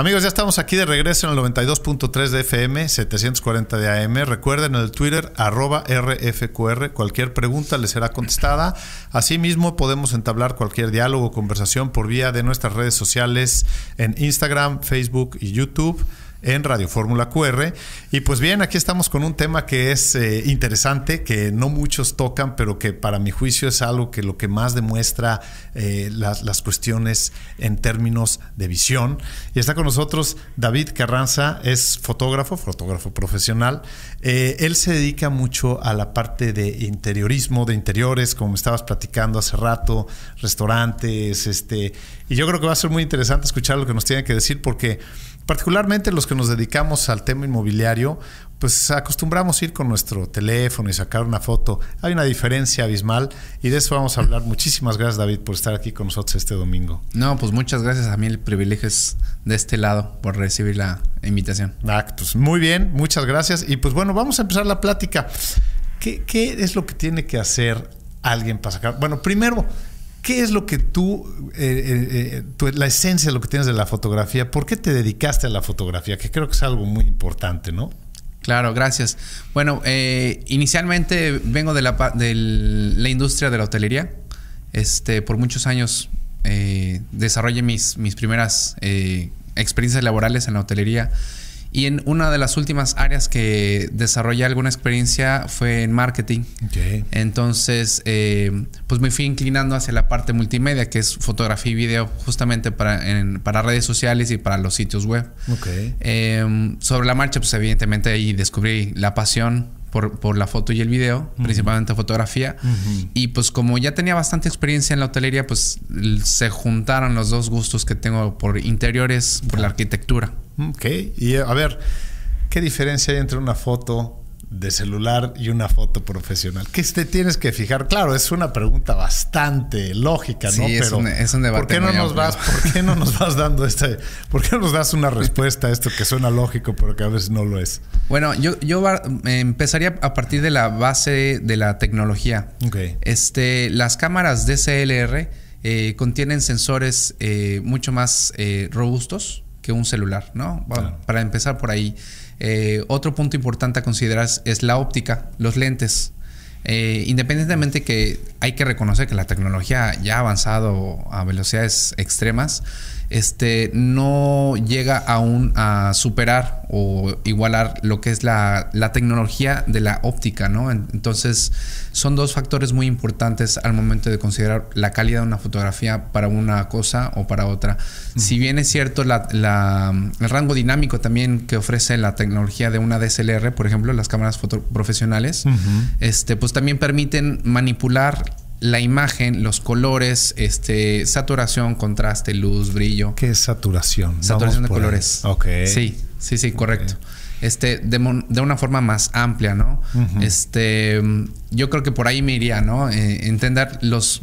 Amigos, ya estamos aquí de regreso en el 92.3 de FM, 740 de AM. Recuerden el Twitter, @RFQR. Cualquier pregunta les será contestada. Asimismo, podemos entablar cualquier diálogo o conversación por vía de nuestras redes sociales en Instagram, Facebook y YouTube, en Radio Fórmula QR. Y pues bien, aquí estamos con un tema que es interesante, que no muchos tocan, pero que para mi juicio es algo que lo que más demuestra las cuestiones en términos de visión. Y está con nosotros David Carranza, es fotógrafo profesional. Él se dedica mucho a la parte de interiorismo, de interiores, como estabas platicando hace rato, restaurantes, y yo creo que va a ser muy interesante escuchar lo que nos tiene que decir, porque particularmente los que nos dedicamos al tema inmobiliario, pues acostumbramos ir con nuestro teléfono y sacar una foto. Hay una diferencia abismal y de eso vamos a hablar. Muchísimas gracias, David, por estar aquí con nosotros este domingo. No, pues muchas gracias. A mí el privilegio es de este lado por recibir la invitación. Ah, pues muy bien, muchas gracias. Y pues bueno, vamos a empezar la plática. ¿Qué es lo que tiene que hacer alguien para sacar? Bueno, primero, ¿qué es lo que tú, la esencia de lo que tienes de la fotografía? ¿Por qué te dedicaste a la fotografía? Que creo que es algo muy importante, ¿no? Claro, gracias. Bueno, inicialmente vengo de la industria de la hotelería. Por muchos años desarrollé mis primeras experiencias laborales en la hotelería. Y en una de las últimas áreas que desarrollé alguna experiencia fue en marketing. Okay. Entonces, pues me fui inclinando hacia la parte multimedia, que es fotografía y video, justamente para redes sociales y para los sitios web. Okay. Sobre la marcha, pues evidentemente ahí descubrí la pasión por la foto y el video, uh-huh, principalmente fotografía. Uh-huh. Y pues como ya tenía bastante experiencia en la hotelería, pues se juntaron los dos gustos que tengo por interiores, por la arquitectura. Ok. Y a ver, ¿qué diferencia hay entre una foto de celular y una foto profesional? ¿Qué te tienes que fijar? Claro, es una pregunta bastante lógica, ¿no? Sí, pero es un debate. ¿Por qué no nos das una respuesta a esto que suena lógico, pero que a veces no lo es? Bueno, yo empezaría a partir de la base de la tecnología. Okay. Las cámaras DSLR contienen sensores mucho más robustos que un celular, ¿no? Bueno, claro. Para empezar por ahí. Otro punto importante a considerar es la óptica, los lentes. Independientemente que hay que reconocer que la tecnología ya ha avanzado a velocidades extremas, no llega aún a superar o igualar lo que es la tecnología de la óptica, ¿no? Entonces son dos factores muy importantes al momento de considerar la calidad de una fotografía para una cosa o para otra. Uh-huh. Si bien es cierto el rango dinámico también que ofrece la tecnología de una DSLR, por ejemplo, las cámaras fotoprofesionales, uh-huh, pues también permiten manipular la imagen, los colores, saturación, contraste, luz, brillo. ¿Qué es saturación? Saturación de colores. Ok. Sí, correcto. Okay. De una forma más amplia, ¿no? Uh-huh. Yo creo que por ahí me iría, ¿no? Entender los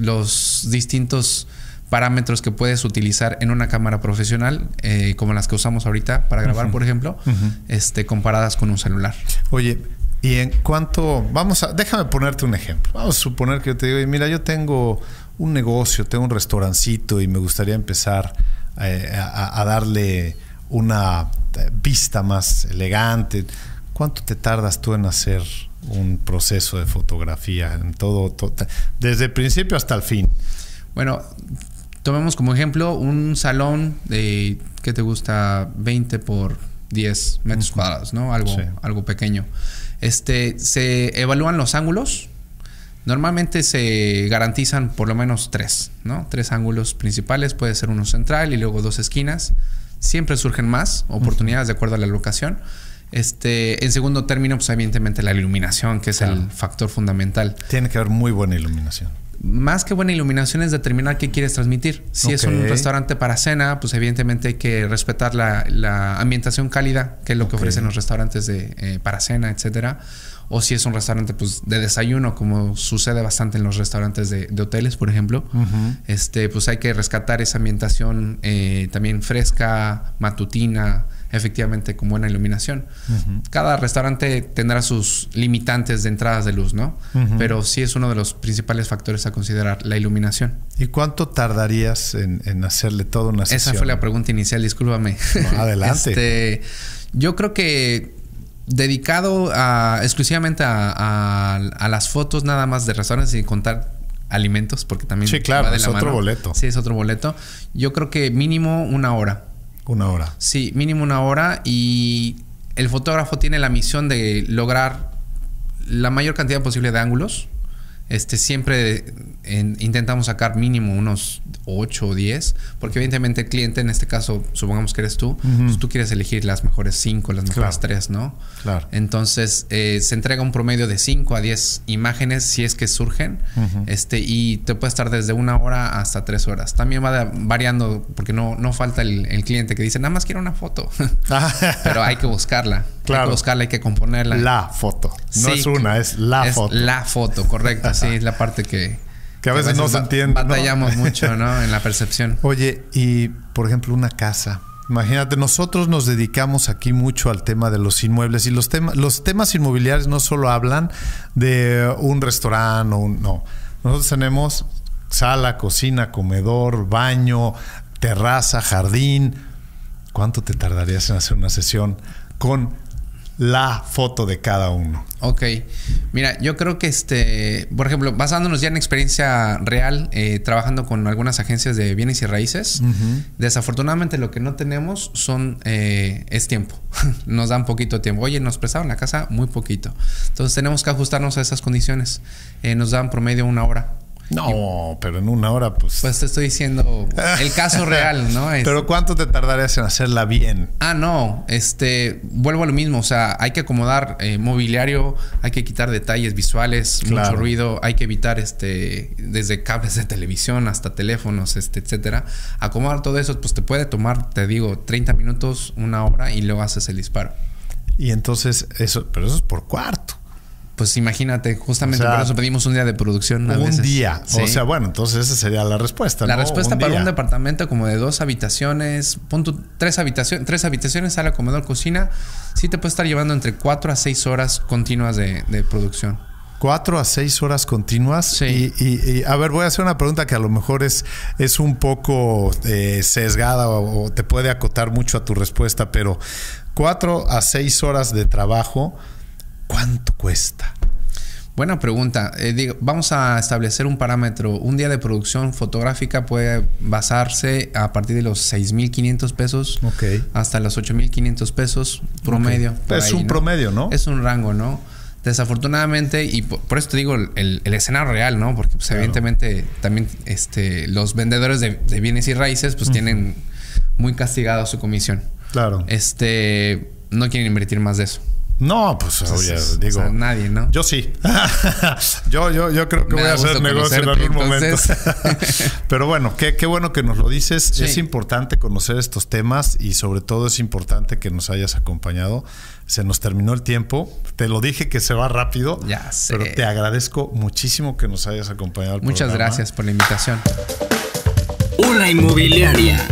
distintos parámetros que puedes utilizar en una cámara profesional, como las que usamos ahorita para grabar, uh-huh, por ejemplo, uh-huh, comparadas con un celular. Oye, y en cuanto, déjame ponerte un ejemplo. Vamos a suponer que yo te digo, mira, yo tengo un negocio, tengo un restaurancito y me gustaría empezar a darle una vista más elegante. ¿Cuánto te tardas tú en hacer un proceso de fotografía en todo, desde el principio hasta el fin? Bueno, tomemos como ejemplo un salón de, ¿qué te gusta? 20 por 10 metros cuadrados, ¿no? Algo pequeño. Se evalúan los ángulos. Normalmente se garantizan por lo menos 3, ¿no? 3 ángulos principales, puede ser uno central y luego 2 esquinas. Siempre surgen más oportunidades de acuerdo a la locación. En segundo término, pues evidentemente la iluminación, que es el factor fundamental. Tiene que haber muy buena iluminación. Más que buena iluminación es determinar qué quieres transmitir. Si es un restaurante para cena, pues evidentemente hay que respetar la ambientación cálida, que es lo que ofrecen los restaurantes para cena, etcétera. o si es un restaurante pues de desayuno, como sucede bastante en los restaurantes de hoteles, por ejemplo. Pues hay que rescatar esa ambientación también fresca, matutina, efectivamente con buena iluminación. Cada restaurante tendrá sus limitantes de entradas de luz, ¿no? Pero sí es uno de los principales factores a considerar, la iluminación. ¿Y cuánto tardarías en hacerle toda una sesión? Esa fue la pregunta inicial, discúlpame. No, adelante. Yo creo que dedicado exclusivamente a las fotos nada más de restaurantes, sin contar alimentos, porque también sí, claro, es otro boleto. Sí, es otro boleto. Yo creo que mínimo una hora. Una hora. Sí, mínimo una hora. Y el fotógrafo tiene la misión de lograr la mayor cantidad posible de ángulos. Siempre intentamos sacar mínimo unos 8 o 10, porque evidentemente el cliente, en este caso, supongamos que eres tú, pues tú quieres elegir las mejores 5, las mejores 3, ¿no? Claro. Entonces, se entrega un promedio de 5 a 10 imágenes, si es que surgen, y te puede estar desde una hora hasta 3 horas. También va variando, porque no falta el cliente que dice, nada más quiero una foto. Pero hay que buscarla. Claro. Hay que buscarla, hay que componerla. La foto. No sí, es una, es la foto. La foto, correcto. Sí, es la parte que a veces no se entiende. Batallamos mucho, ¿no? En la percepción. Oye, y por ejemplo, una casa. Imagínate, nosotros nos dedicamos aquí mucho al tema de los inmuebles, y los temas inmobiliarios no solo hablan de un restaurante o un... No, nosotros tenemos sala, cocina, comedor, baño, terraza, jardín. ¿Cuánto te tardarías en hacer una sesión con la foto de cada uno? Ok, mira, yo creo que por ejemplo, basándonos ya en experiencia real, trabajando con algunas agencias de bienes y raíces, desafortunadamente lo que no tenemos son es tiempo. Nos dan poquito tiempo. Oye, nos prestaron la casa muy poquito, entonces tenemos que ajustarnos a esas condiciones. Nos dan promedio una hora. No, y, pero en una hora pues... Pues te estoy diciendo el caso real, ¿no? Pero ¿cuánto te tardarías en hacerla bien? Ah, no, vuelvo a lo mismo, o sea, hay que acomodar mobiliario, hay que quitar detalles visuales, mucho ruido, hay que evitar desde cables de televisión hasta teléfonos, etcétera. Acomodar todo eso pues te puede tomar, te digo, 30 minutos, una hora, y luego haces el disparo. Y entonces eso, pero eso es por cuarto. Pues imagínate, justamente, o sea, por eso pedimos un día de producción. Un día. ¿Sí? O sea, bueno, entonces esa sería la respuesta. La respuesta para un departamento como de 2 habitaciones, punto, 3 habitaciones, 3 habitaciones, sala, comedor, cocina, sí te puede estar llevando entre 4 a 6 horas continuas de producción. 4 a 6 horas continuas. Sí. Y a ver, voy a hacer una pregunta que a lo mejor es un poco sesgada o te puede acotar mucho a tu respuesta, pero 4 a 6 horas de trabajo, ¿cuánto cuesta? Buena pregunta. Vamos a establecer un parámetro. Un día de producción fotográfica puede basarse a partir de los 6,500 pesos hasta los 8,500 pesos promedio. Es un promedio, ¿no? Es un rango, ¿no? Desafortunadamente, y por eso te digo el escenario real, ¿no? Porque pues, evidentemente también los vendedores de bienes y raíces pues tienen muy castigado su comisión. Claro. No quieren invertir más de eso. No, pues entonces, digo, o sea, nadie, ¿no? Yo sí. yo creo que voy a hacer negocio en algún momento. Pero bueno, qué bueno que nos lo dices. Sí. Es importante conocer estos temas y sobre todo es importante que nos hayas acompañado. Se nos terminó el tiempo. Te lo dije que se va rápido. Ya sé. Pero te agradezco muchísimo que nos hayas acompañado al programa. Muchas gracias por la invitación. Una inmobiliaria.